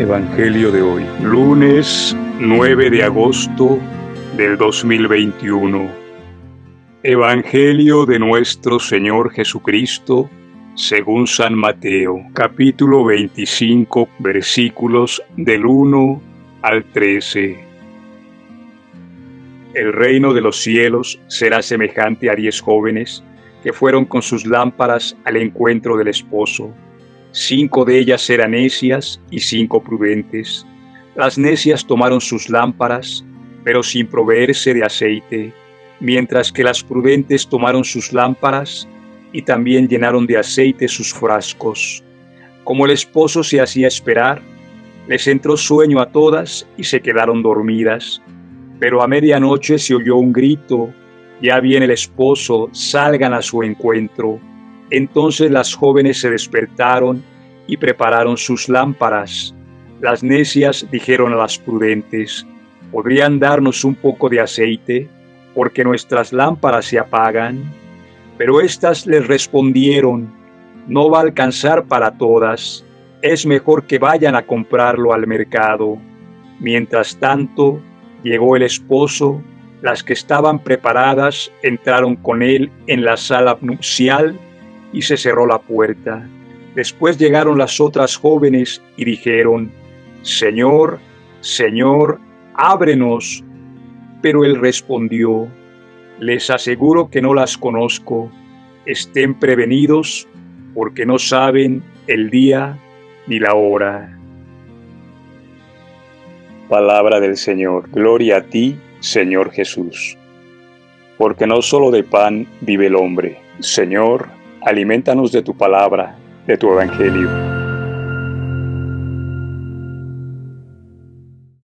Evangelio de hoy, lunes 9 de agosto del 2021. Evangelio de nuestro Señor Jesucristo según San Mateo, capítulo 25, versículos del 1 al 13. El reino de los cielos será semejante a 10 jóvenes que fueron con sus lámparas al encuentro del esposo. 5 de ellas eran necias y 5 prudentes. Las necias tomaron sus lámparas, pero sin proveerse de aceite, mientras que las prudentes tomaron sus lámparas y también llenaron de aceite sus frascos. Como el esposo se hacía esperar, les entró sueño a todas y se quedaron dormidas. Pero a medianoche se oyó un grito: «Ya viene el esposo, salgan a su encuentro». Entonces las jóvenes se despertaron y prepararon sus lámparas. Las necias dijeron a las prudentes: «¿Podrían darnos un poco de aceite? Porque nuestras lámparas se apagan». Pero éstas les respondieron: «No va a alcanzar para todas, es mejor que vayan a comprarlo al mercado». Mientras tanto, llegó el esposo. Las que estaban preparadas entraron con él en la sala nupcial y se cerró la puerta. Después llegaron las otras jóvenes y dijeron: «Señor, Señor, ábrenos». Pero él respondió: «Les aseguro que no las conozco. Estén prevenidos, porque no saben el día ni la hora». Palabra del Señor. Gloria a ti, Señor Jesús. Porque no solo de pan vive el hombre. Señor, aliméntanos de tu palabra, de tu evangelio.